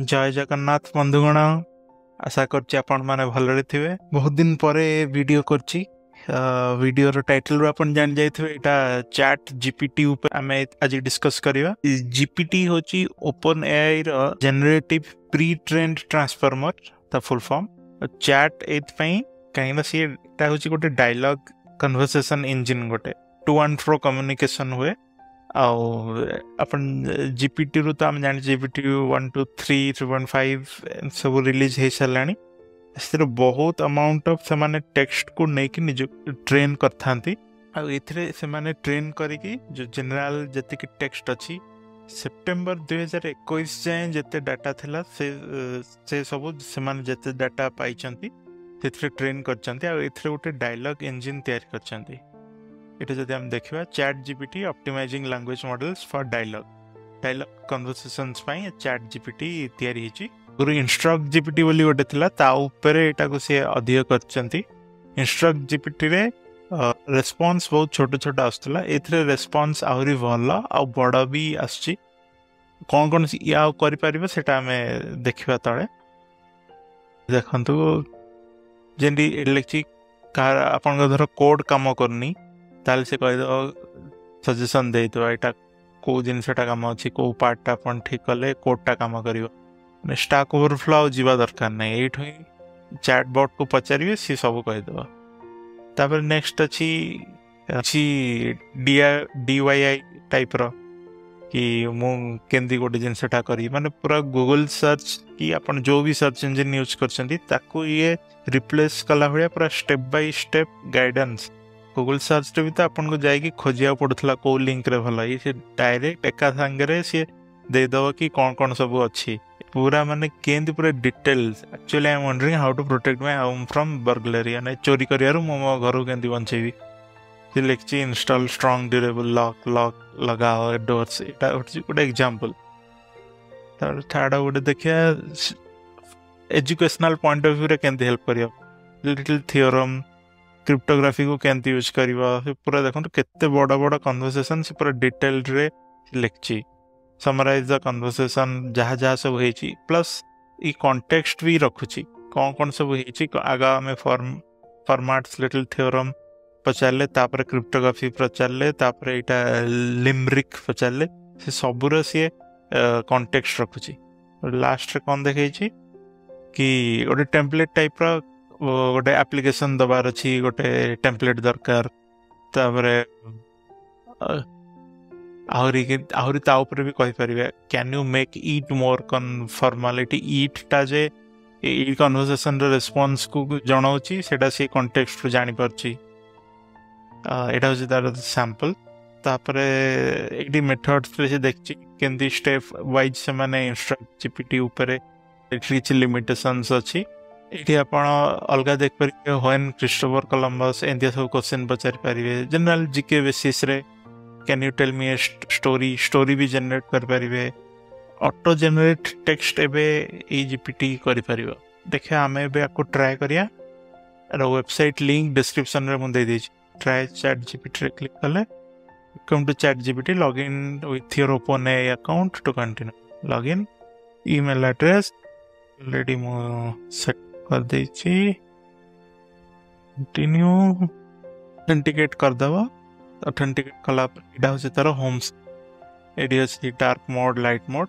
जय जगन्नाथ बंधुगण, आशा करपने भलि थे। बहुत दिन पर वीडियो कर टाइटल रू आप जान जाइए एटा चैट जीपीटी आम आज डिस्कस करवा। जीपीटी हूँ open AI generative pre trained transformer ता फुल फॉर्म। चैट ये कहीं सी हूँ गोटे डायलॉग कन्वर्सेशन इंजिन, गोटे टू एंड फ्रो कम्युनिकेशन हुए। अपन जीपीटी रु तो आम जान जीपीटी 1, 2, 3 3.5 सब रिलीज हो सारा। से बहुत अमाउंट ऑफ से टेक्स्ट को लेकिन निज ट्रेन करते आने ट्रेन करी जो जनरल जति की टेक्स्ट अच्छी सेप्टेम्बर 2021 जाए जिते डाटा थिला से सब से डाटा पाई से ट्रेन कर गोटे डायलॉग इंजिन तैयार कर। इटे जब हम देखा chat GPT optimising language models for dialogue conversations chat GPT तैयारी गुरु इंस्ट्रक्ट जीपीटी गोटे थी तापर सी अधिक कर। इंस्ट्रक्ट जीपीटी रे रेस्पॉन्स बहुत छोट छोट आसाला, ये रेस्पॉन्स आहरी भल आ बड़ भी आसी कौन या करें देखा तले देखु जेमती लिखी आपंकर कोड कम करनी ताल से कहीद सजेसन दे यहाँ कौ जिनटा कम अच्छी कौ पार्टा आप ठीक कले कोडटा कम कर। स्टाक ओवरफ्लो जावा दरकार ना, ये चैट बॉट को पचारे सी सब कहीदेव। तापर नेक्स्ट अच्छी DIY टाइप रो कि मुझे गोटे जिनटा करी माने पूरा गूगल सर्च कि आपन जो भी सर्च इंजिन यूज कर ये रिप्लेस कला भाया पूरा step by step guidance. Google search रे भी तो आपको जाकि खोजा पड़ूला कौ लिंक रे भल, ये डायरेक्ट एका सांगे सी देदेव कि कौन कौन सब अच्छी पूरा माने केंदी पूरा details. Actually I am wondering how to protect my home from burglary, मैंने चोरी करू मो घर के बचेबी। सी लिखी इंस्टॉल स्ट्रांग ड्यूरेबल लॉक लगाओ डोर्स, यहाँ हूँ गोटे एग्जांपल। थर्ड गोटे देखिया एजुकेशनल पॉइंट ऑफ व्यू रे केंदी हेल्प करियो, लिटिल थियोरम क्रिप्टोग्राफी को केमती यूज करवा पूरा देखो केते बड़ बड़ कन्वर्सेशन से पूरा डिटेल रे लिखी। समराइज द कन्वर्सेशन जहाँ जहाँ सब हो प्लस ये कॉन्टेक्स्ट भी रखुची कौन कौन सब हो आगा आम फॉर्मेट्स लिटिल थियोरम पचारे तापर क्रिप्टोग्राफी पचारे तापर एटा लिमरिक पचारे से सबूर सी कॉन्टेक्स्ट रखुची। लास्ट रे कौन देखिए कि गोटे टेम्पलेट टाइप रो गोटे एप्लिकेशन दबार अच्छी गोटे टेम्पलेट दरकार। आहरी तापर भी कहीपर can you make it more conformality, इटा जे कन्वर्सेशन रेस्पॉन्स को जनावि से कॉन्टेक्स्ट जानीपरि। यहाँ हूँ तार सैंपल। तापर ये मेथड्स से देखी के स्टेप वाइज से इंस्ट्रक्ट जीपीटी उपर किसी लिमिटेशंस अच्छी। ये आप अलग देखिए व्हेन क्रिस्टोफर कोलंबस एंती सब क्वेश्चन पचारिपारे। जनरल जीके बेसीस रे can you tell me a story भी जेनेट करें। ऑटो जेनेट टेक्स्ट एवं जीपीटी कर देखा आम आपको ट्राए करिया। वेबसाइट लिंक डिस्क्रिप्शन में मुझे ट्राए चैट जीपीटी क्लिक कले welcome to chat GPT log in with your open AI account to continue. Log in email address already मु सेट कर दे कंटिन्यू ऑथेंटिकेट करदेव। ऑथेंटिकेट कला हूँ तार होम एडी डार्क मोड लाइट मोड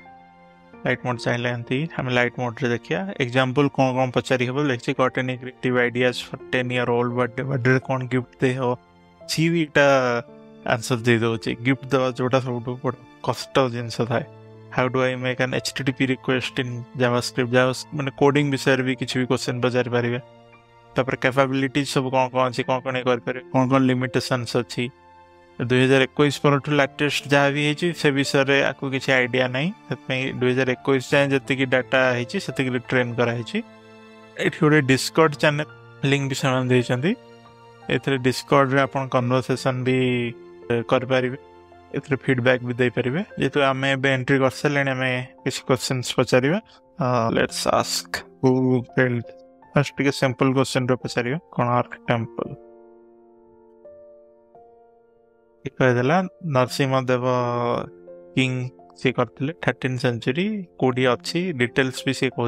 चाहिए एमती आम लाइट मोड रे देखिया। एग्जांपल कौन कौन पचारि हम लिखी got any creative ideas for 10-year-old birthday कौन गिफ्ट दे हो सी भी यहाँ आंसर दे दौर गिफ्ट देवा जोटा सब कष्ट जिनस थाए। How do I make an HTTP request in JavaScript मैंने कोडिंग विषय भी किसी भी क्वेश्चन पचारि पारे। तापर कैपेबिलिटीज सब कौन कौन अच्छी कौन कौन करें कौन कौन लिमिटेशंस अच्छी 2021 पर लेटेस्ट जहाँ भी होती से विषय आपको किसी आइडिया ना से 2021 जाए जी डाटा होती ट्रेन कराई। ये गोटे डिस्कॉर्ड चैनल लिंक भी से डिस्कॉर्ड आप कन्वर्सेशन भी करें, ये फीडबैक भी दे पारे। जेहतु आम एंट्री कर सारे आम किसी क्वेश्चन पचारे। Let's ask who build first the simple question पचारे कोणार्क टेम्पल कहीदेला नरसिंह देव किंग सी करते 13th century कोडी अच्छी डिटेल्स भी सी कहूँ।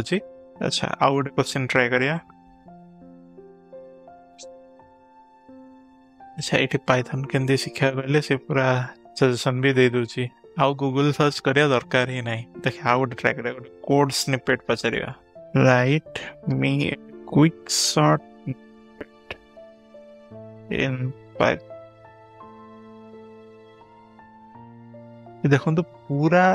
अच्छा आउ गोटे क्वेश्चन ट्राए करिया। अच्छा ये पाइथन के शिखा गले से पूरा सजेसन भी दे दूची आउ गूगल सर्च करिया दरकार ही नहीं। देख आउ गोटे ट्राए करिया गोटे कोड स्निपेट पचारिया। Write me quick sort in Python देखो तो पूरा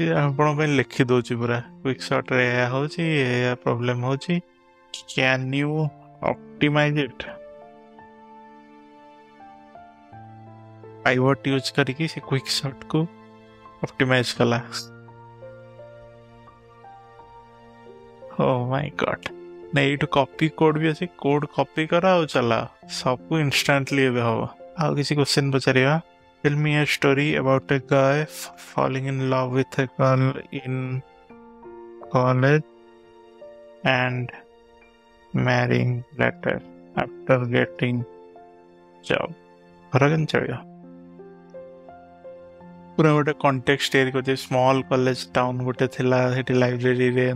लिखी दौची पूरा क्विक सॉर्ट रे या प्रॉब्लम होची can you optimise it pivot use करके से क्विक सॉर्ट को ऑप्टिमाइज कला। ओह माय गॉड नहीं तो कॉपी कोड भी अच्छी कोड कॉपी करा और चला सबको इंस्टेंटली हम। आउ किसी क्वेश्चन पचारिया। Tell me a story about a guy falling in love with a girl in college and marrying later after getting job. Haragan chaya. Pura gote context area ko small college town gote thila heti library re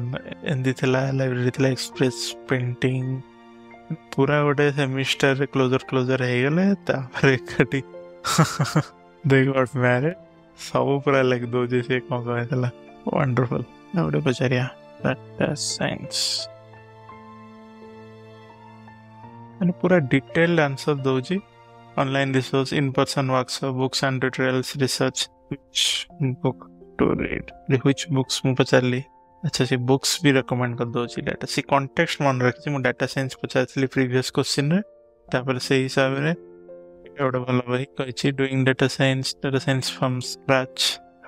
endi thila library thila express painting pura gote semester closer he gale ta pare ekati they got married सब पूरा लिख दो जैसे कौन सा है wonderful नोडे पचारिया दैट साइंस एंड पूरा डिटेल्ड आंसर दो जी। Online resource in person workshop books and tutorials research which book to read the which books मु पचारली। अच्छा से बुक्स भी रेकमेंड कर दो जी डाटा से कॉन्टेक्स्ट मन रख छी मु डाटा साइंस पचारली प्रीवियस क्वेश्चन रे तापर से हिसाब रे एउटा भल भाई कहि doing data science from scratch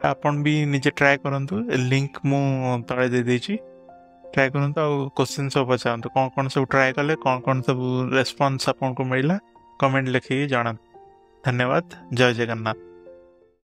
आपन भी निजे ट्राई करंतु लिंक मु तळे दे देछि ट्राई करंतु आ क्वेश्चन सब पचांतु कोन सब ट्राई करले कोन सब रेस्पॉन्स आपन को मिलला कमेंट लिखि जाना। धन्यवाद। जय जगन्नाथ।